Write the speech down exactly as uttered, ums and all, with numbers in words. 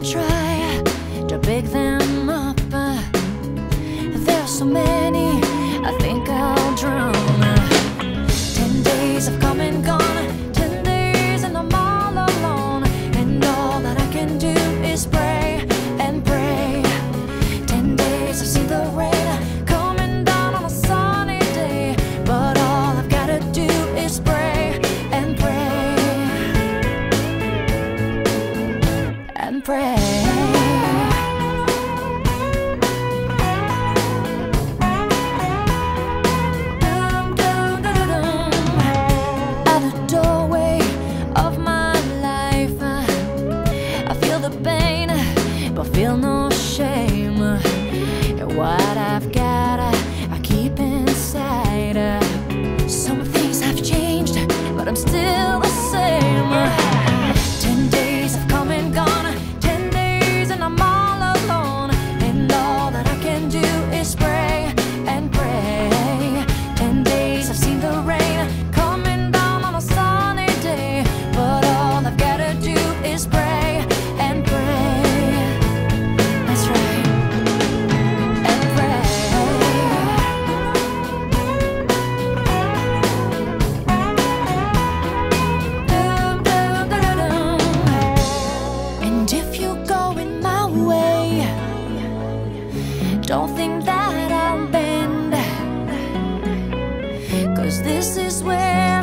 I try to pick them up, there's so many, I think I'll drown. Ten days have come and gone, ten days and I'm all alone, and all that I can do is pray and pray. Ten days I've seen the rain coming down on a sunny day, but all I've gotta do is pray and pray and pray. Pain, but feel no shame. What I've got, I keep inside. Some things have changed, but I'm still the same. Ten days have come and gone, ten days and I'm all alone, and all that I can do is pray and pray. Ten days I've seen the rain coming down on a sunny day, but all I've gotta do is pray. Don't think that I'll bend, 'cause this is where